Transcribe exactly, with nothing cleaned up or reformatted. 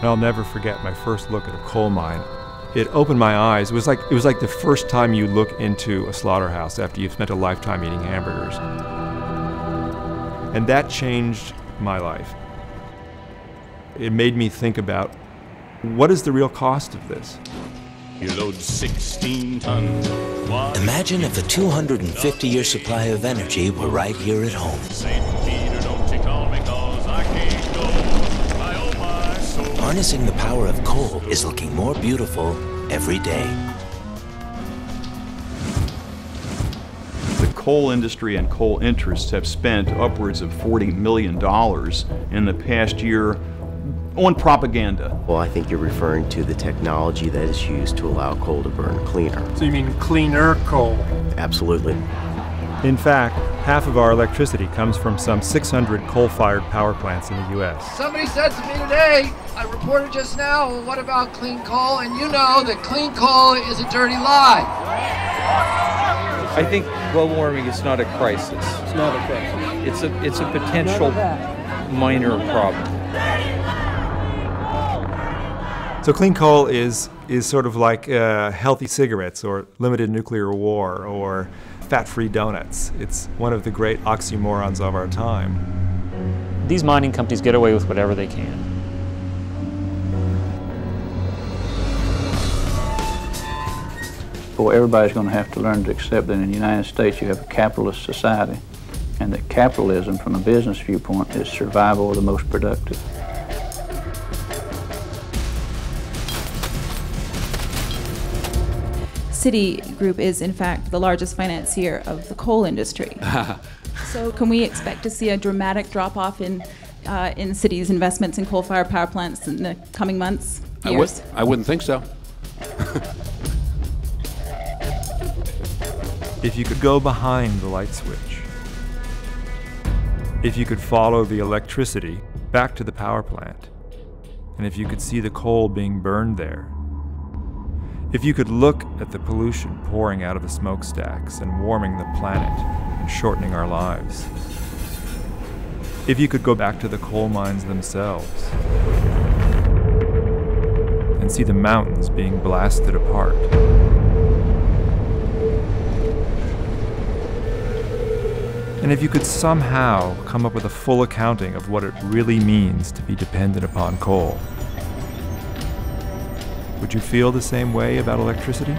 And I'll never forget my first look at a coal mine. It opened my eyes. It was like, it was like the first time you look into a slaughterhouse after you've spent a lifetime eating hamburgers. And that changed my life. It made me think about, what is the real cost of this? You load sixteen tons. Imagine if a two hundred fifty year supply of energy were right here at home. Harnessing the power of coal is looking more beautiful every day. The coal industry and coal interests have spent upwards of forty million dollars in the past year on propaganda. Well, I think you're referring to the technology that is used to allow coal to burn cleaner. So you mean cleaner coal? Absolutely. In fact, half of our electricity comes from some six hundred coal-fired power plants in the U S Somebody said to me today, I reported just now, well, what about clean coal? And you know that clean coal is a dirty lie. I think global warming is not a crisis. It's not a crisis. It's a, it's a potential minor problem. So clean coal is, is sort of like uh, healthy cigarettes or limited nuclear war or fat-free donuts. It's one of the great oxymorons of our time. These mining companies get away with whatever they can. Well, everybody's going to have to learn to accept that in the United States you have a capitalist society, and that capitalism, from a business viewpoint, is survival of the most productive. Citigroup is, in fact, the largest financier of the coal industry. So can we expect to see a dramatic drop-off in, uh, in Citi's investments in coal-fired power plants in the coming months, years? I, would, I wouldn't think so. If you could go behind the light switch, if you could follow the electricity back to the power plant, and if you could see the coal being burned there, if you could look at the pollution pouring out of the smokestacks and warming the planet and shortening our lives. If you could go back to the coal mines themselves and see the mountains being blasted apart. And if you could somehow come up with a full accounting of what it really means to be dependent upon coal. Would you feel the same way about electricity?